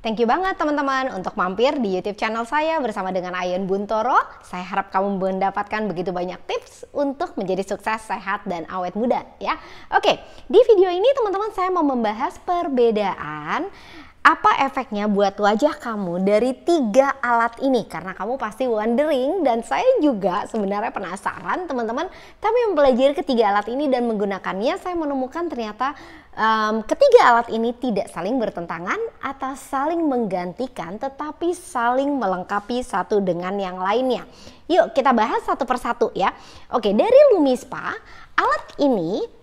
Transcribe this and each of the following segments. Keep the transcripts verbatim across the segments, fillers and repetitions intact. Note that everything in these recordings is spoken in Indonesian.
Thank you banget teman-teman untuk mampir di YouTube channel saya bersama dengan Ayen Boentoro. Saya harap kamu mendapatkan begitu banyak tips untuk menjadi sukses, sehat, dan awet muda ya. Oke, di video ini teman-teman saya mau membahas perbedaan apa efeknya buat wajah kamu dari tiga alat ini. Karena kamu pasti wondering dan saya juga sebenarnya penasaran teman-teman. Tapi mempelajari ketiga alat ini dan menggunakannya, saya menemukan ternyata Um, ketiga alat ini tidak saling bertentangan atau saling menggantikan, tetapi saling melengkapi satu dengan yang lainnya. Yuk kita bahas satu persatu ya. Oke, dari Lumispa, alat ini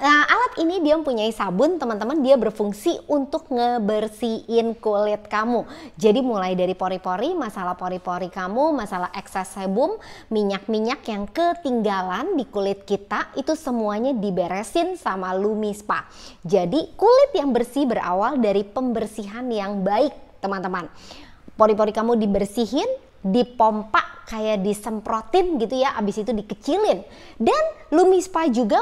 Nah, alat ini dia mempunyai sabun teman-teman, dia berfungsi untuk ngebersihin kulit kamu. Jadi mulai dari pori-pori, masalah pori-pori kamu, masalah ekses sebum, minyak-minyak yang ketinggalan di kulit kita, itu semuanya diberesin sama Lumispa. Jadi kulit yang bersih berawal dari pembersihan yang baik teman-teman. Pori-pori kamu dibersihin, dipompa kayak disemprotin gitu ya, abis itu dikecilin. Dan Lumispa juga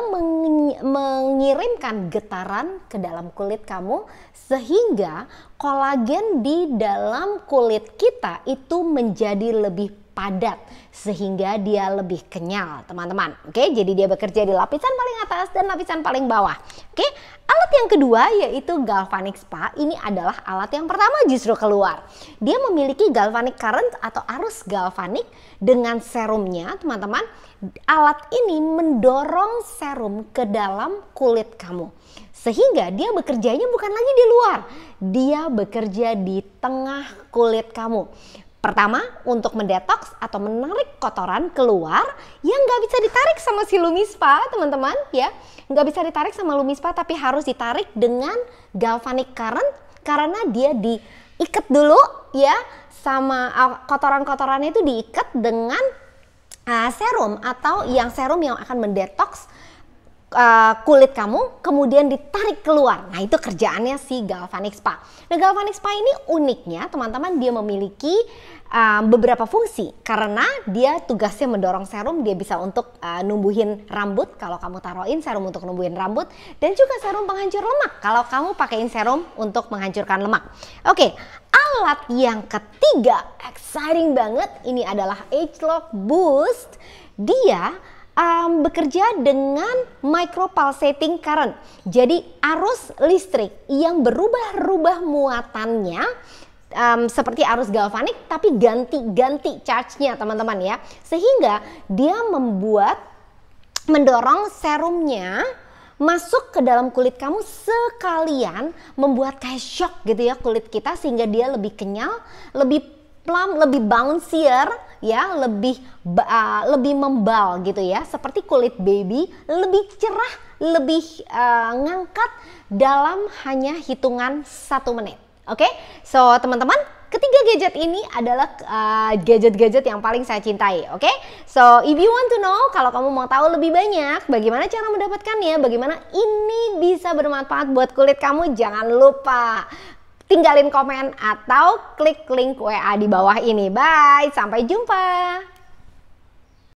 mengirimkan getaran ke dalam kulit kamu sehingga kolagen di dalam kulit kita itu menjadi lebih padat sehingga dia lebih kenyal teman-teman. Oke, jadi dia bekerja di lapisan paling atas dan lapisan paling bawah. Oke, alat yang kedua yaitu Galvanic Spa. Ini adalah alat yang pertama justru keluar. Dia memiliki galvanic current atau arus galvanik dengan serumnya teman-teman. Alat ini mendorong serum ke dalam kulit kamu sehingga dia bekerjanya bukan lagi di luar, dia bekerja di tengah kulit kamu. Pertama, untuk mendetoks atau menarik kotoran keluar yang nggak bisa ditarik sama si Lumispa teman-teman ya. Nggak bisa ditarik sama Lumispa tapi harus ditarik dengan galvanic current karena dia diikat dulu ya, sama kotoran-kotorannya itu diikat dengan uh, serum atau yang serum yang akan mendetoks Uh, kulit kamu, kemudian ditarik keluar. Nah, itu kerjaannya si Galvanic Spa. Nah, Galvanic Spa ini uniknya teman-teman, dia memiliki uh, beberapa fungsi karena dia tugasnya mendorong serum. Dia bisa untuk uh, numbuhin rambut kalau kamu taruhin serum untuk numbuhin rambut, dan juga serum penghancur lemak kalau kamu pakein serum untuk menghancurkan lemak. Oke, alat yang ketiga exciting banget, ini adalah AgeLoc Boost. Dia Um, bekerja dengan micro pulsating current. Jadi arus listrik yang berubah-ubah muatannya um, seperti arus galvanik tapi ganti-ganti charge-nya teman-teman ya. Sehingga dia membuat mendorong serumnya masuk ke dalam kulit kamu sekalian, membuat kayak shock gitu ya kulit kita sehingga dia lebih kenyal, lebih plump, lebih bouncier ya, lebih uh, lebih membal gitu ya, seperti kulit baby, lebih cerah, lebih uh, ngangkat dalam hanya hitungan satu menit. Oke, okay? So teman-teman, ketiga gadget ini adalah gadget-gadget uh, yang paling saya cintai. Oke, okay? So if you want to know, kalau kamu mau tahu lebih banyak bagaimana cara mendapatkannya, bagaimana ini bisa bermanfaat buat kulit kamu, jangan lupa tinggalin komen atau klik link W A di bawah ini. Bye, sampai jumpa.